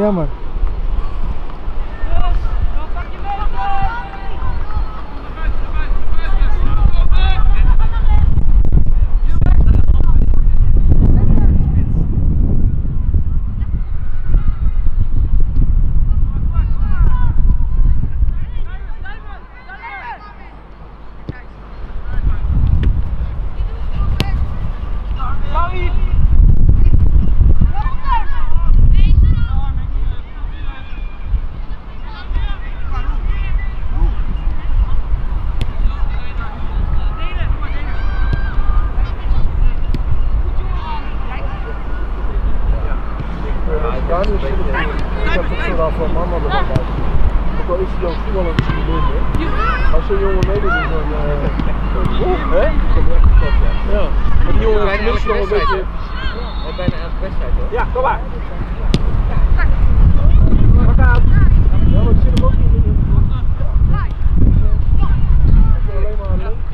Jammer. Yes, dan pak je wel op. dan misschien wel een stukje minder. Als zo'n jongen meedoet, dan hè? Ja. Maar die jongen rijdt nog een beetje. Bijna aan de wedstrijd, hoor. Ja, kom maar. Pak aan. Ja, maar ik zit hem ook niet in. Ik wil alleen maar aan de lucht.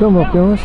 Kom op, jongens.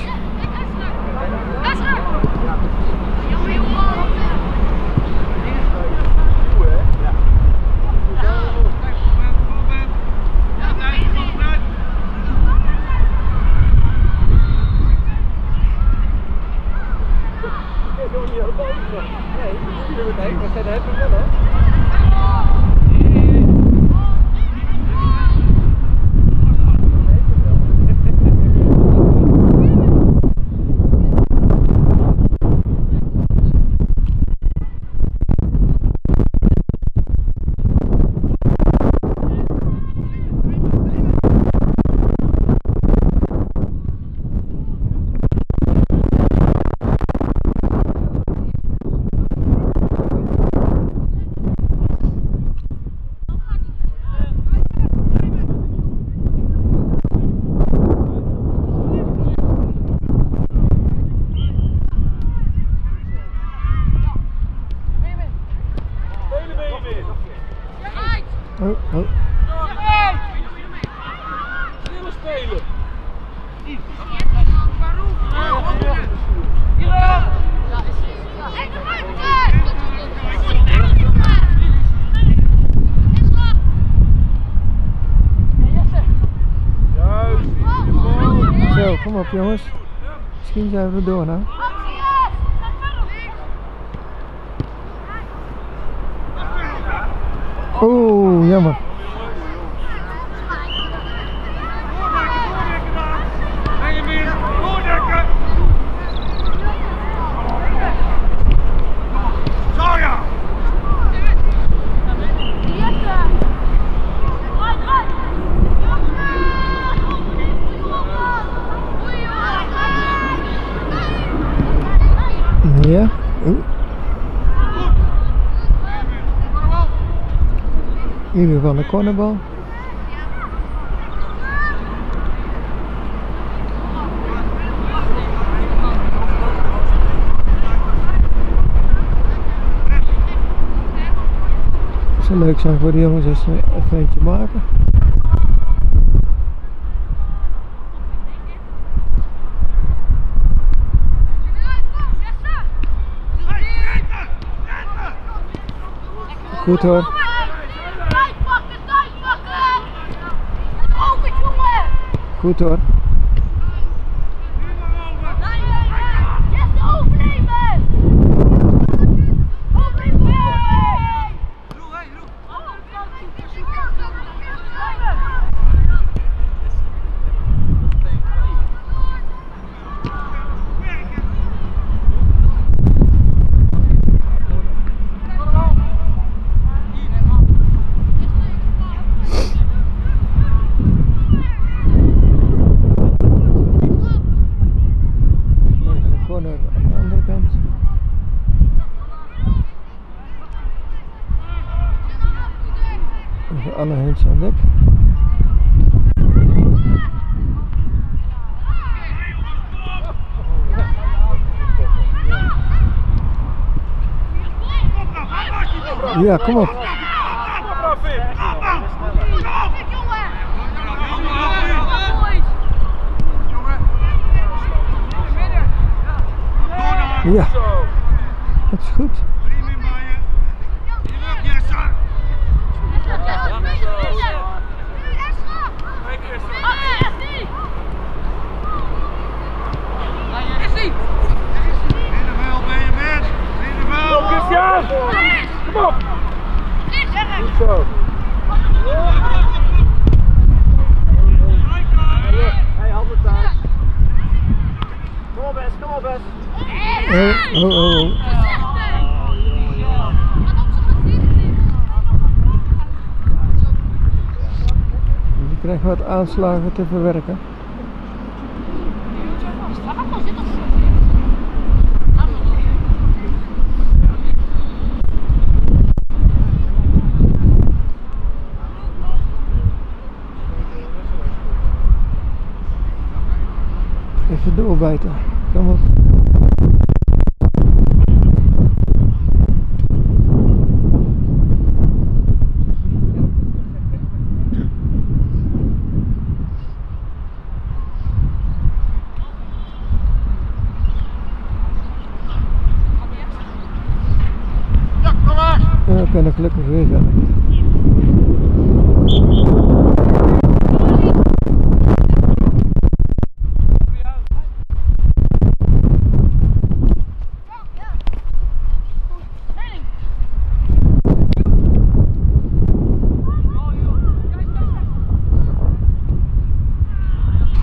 Kom op, jongens. Misschien zijn we er door, nou. Oeh, jammer. Ja. In ieder geval een cornerbal. Het zou leuk zijn voor de jongens als ze een eentje maken. Goed hoor. Goed hoor. Alle hens aan dek. Ja, kom op. Ja, dat is goed. Kom op! Goed zo! Hey, handen thuis! Kom op, Bes, kom op, Bes! Oh, oh, oh! Je krijgt wat aanslagen te verwerken. Even doorbijten, kom op. ben er gelukkig weer verder.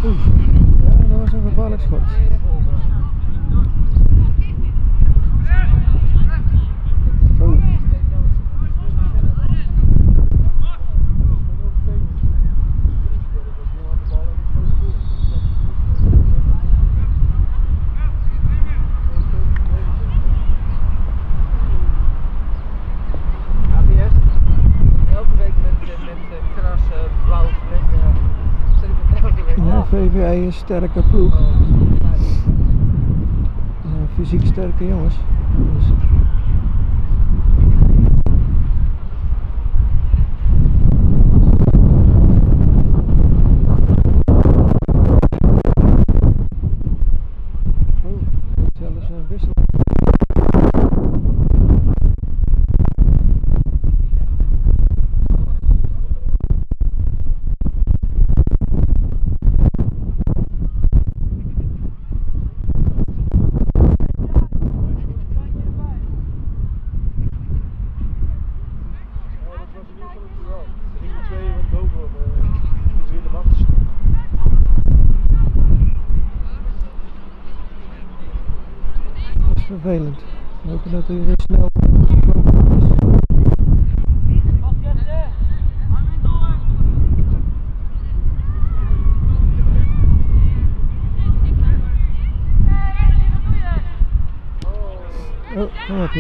Oei, ja, dat was een gevaarlijk schot. VVI is een sterke ploeg. Fysiek sterke jongens. Dus vervelend. We hopen dat hij weer snel gekomen is. Oh, kom op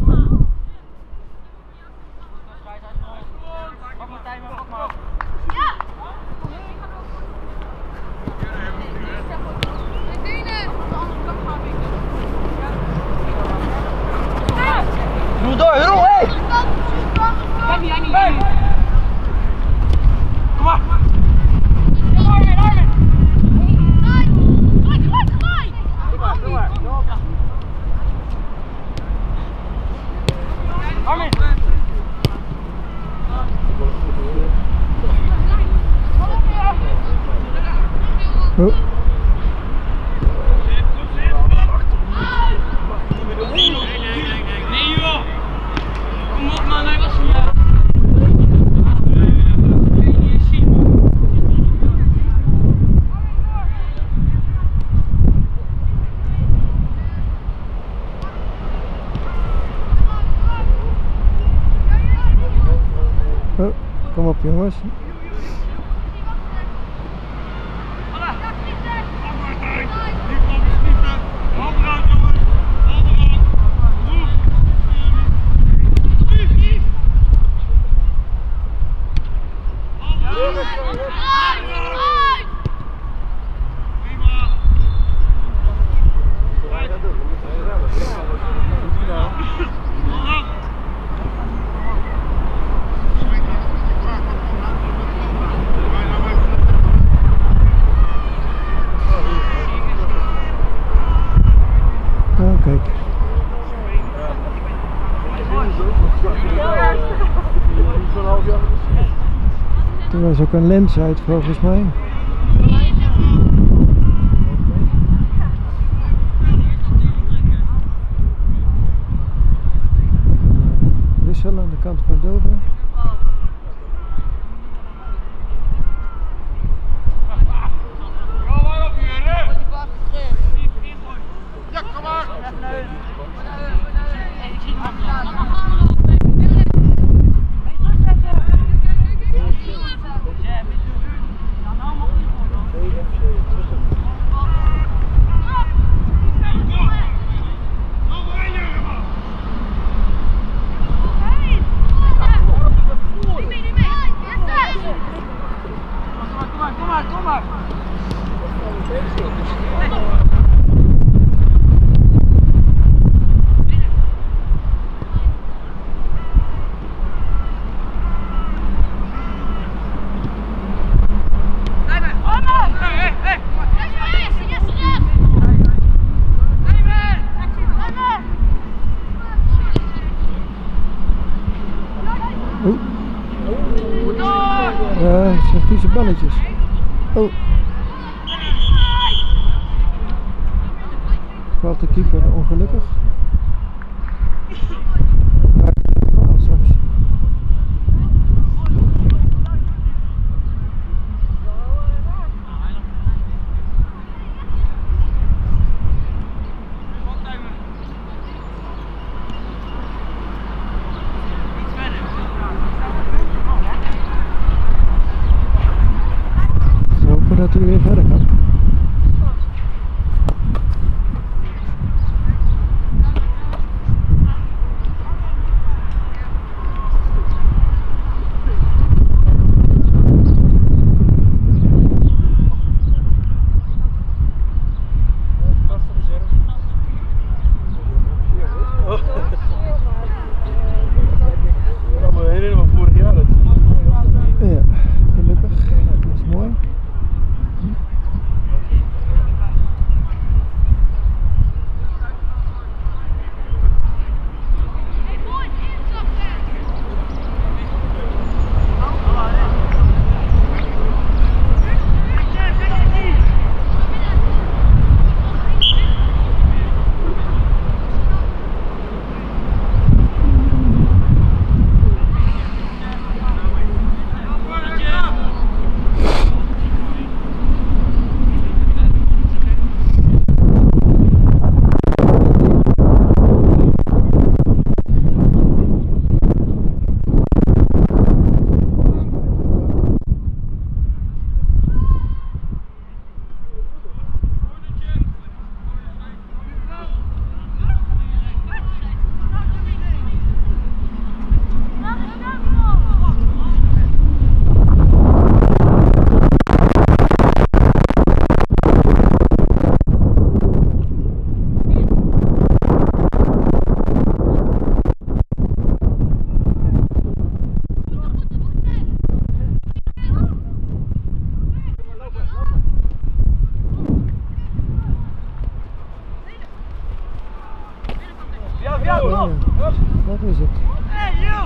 jongens. Oh. Nee joh! Kom op man, hij was hier! Oh, kom op jongens! Er was ook een lens uit volgens mij. Wissel aan de kant van DOVO. Het zijn vieze balletjes. Oh. Valt de keeper ongelukkig. Dat hij weer verder gaat. Wat is het? Hey, joh!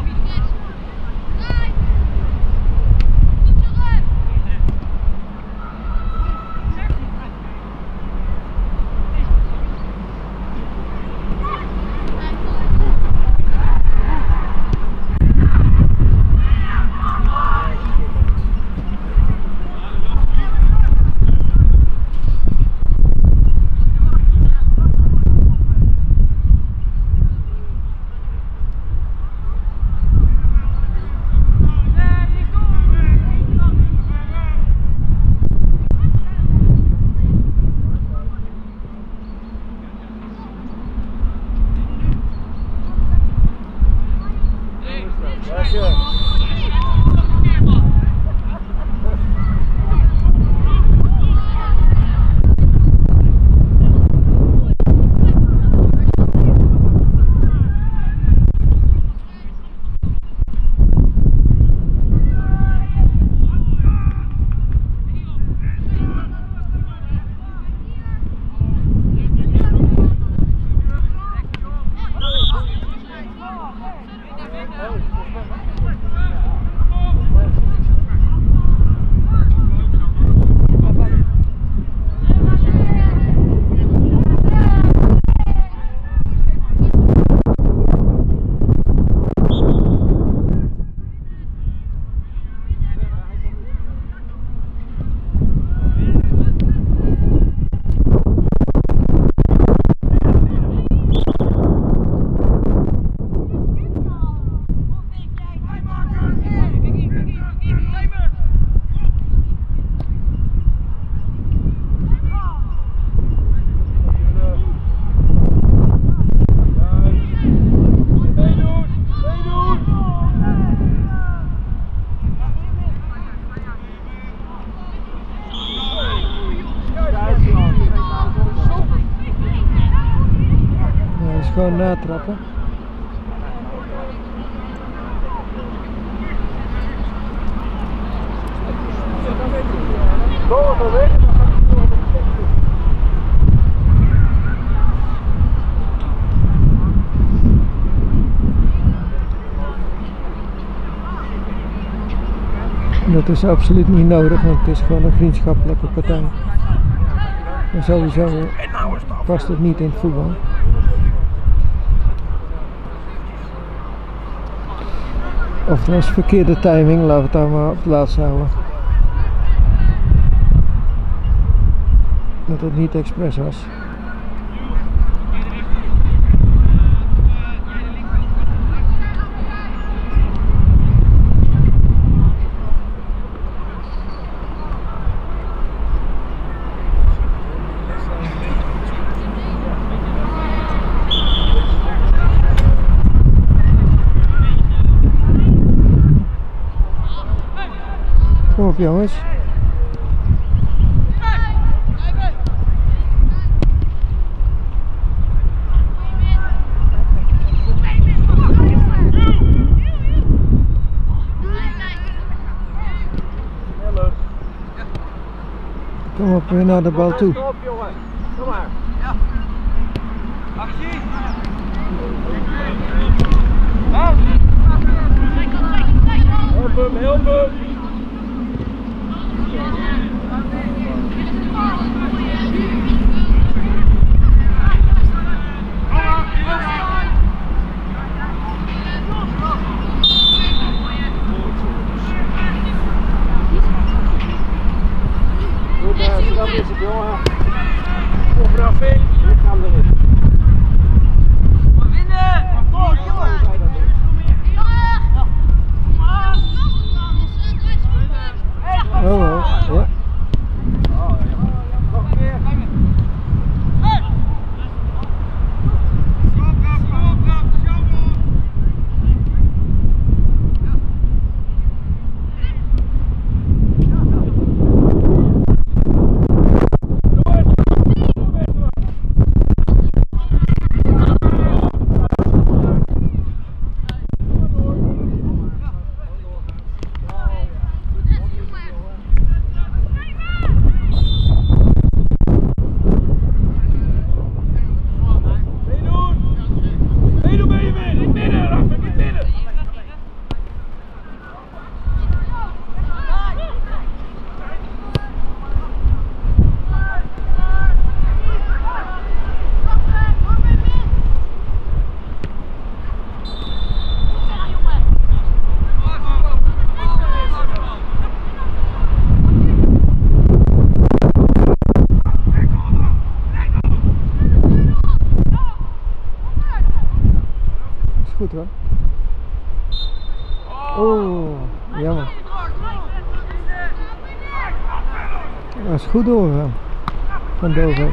Gewoon natrappen. En dat is absoluut niet nodig, want het is gewoon een vriendschappelijke partij. En sowieso past het niet in het voetbal. Of dat was verkeerde timing, laten we het daar maar op het laatst houden. Dat het niet expres was. Kom op jongens. Kom op weer naar de bal toe. Kom op jongen. Kom maar. Ja. Actie. Help hem, help hem. Goed hoor. Oh, jammer. Dat is goed hoor van DOVO.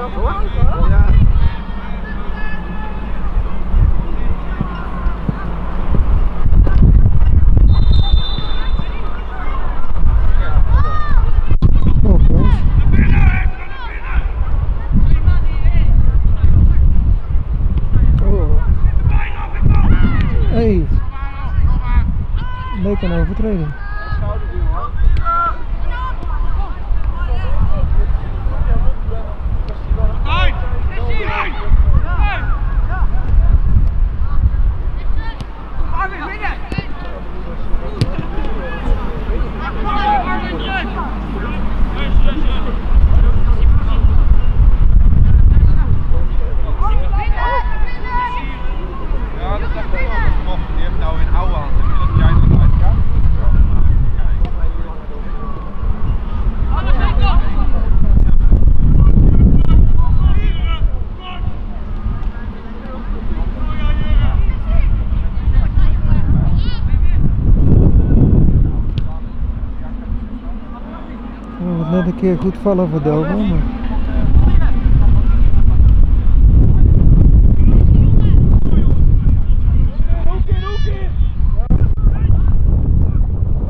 zelf hoor. Ja. Hey, leek een overtreding. Net een keer goed vallen voor Delvaux.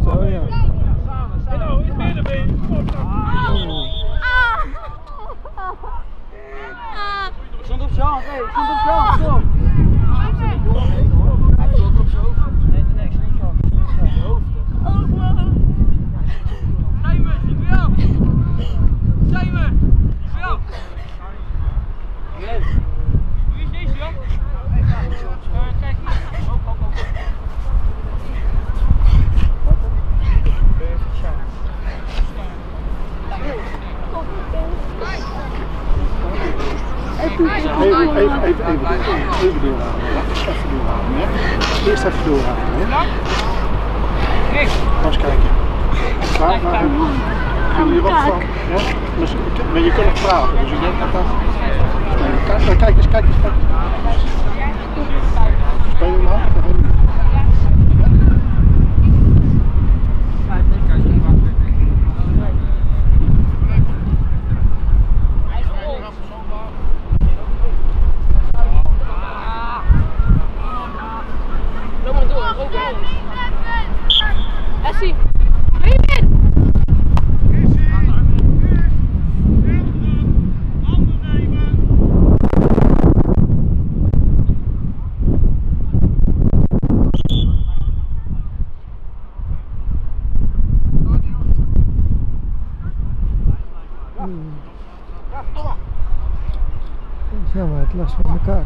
Zo ja. Samen. Is meer dan mee. Stond op zand, hé. Stond op zand. Even doorhalen. Even doorhalen, hè? Eerst even doorhalen, hè? Niks. Ga eens kijken. Klaar? Nou, kun je er wat van? Ja? Maar je kunt nog praten, dus je denkt dat dat... Kijk eens. Ben je normaal? Ja, maar het last van mijn kaak.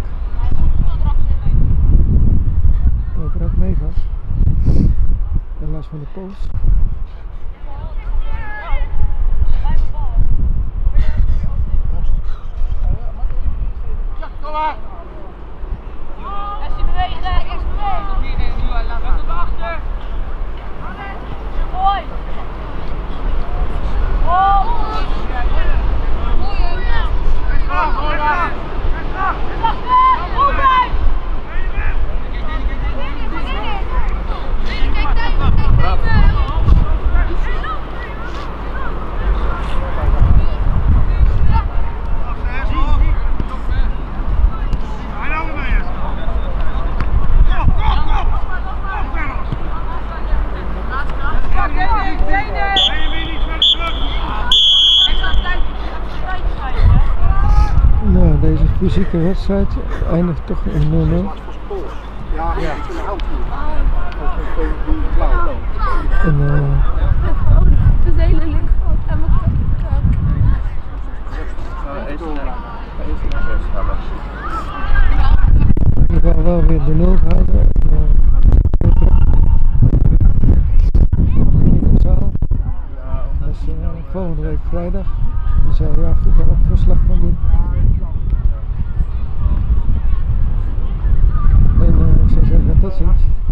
Ik raak mega. Het last van de pols. Ja, kom maar! Als je beweegt, is het achter. Mooi! Deze fysieke wedstrijd eindigt toch in 0-0. Ja. En, de hele licht aan mijn kant. We hebben wel weer de 0 gehouden. Dus volgende week vrijdag. Dan zijn we af en toe ook verslag van doen. Tot ziens.